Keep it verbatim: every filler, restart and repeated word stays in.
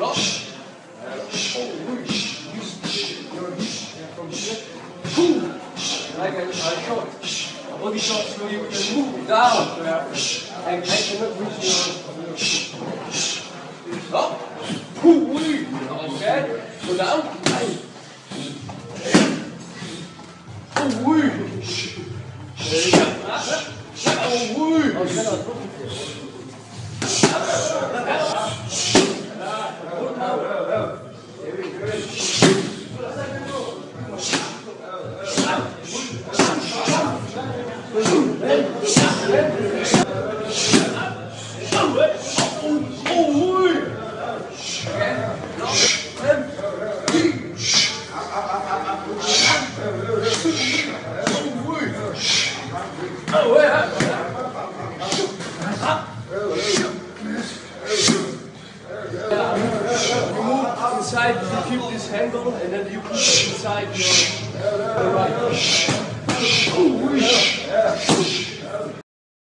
I can show it. A body shot will you move down to average. I, I cannot reach your up. Okay, go down. You keep this handle and then you put it inside your right.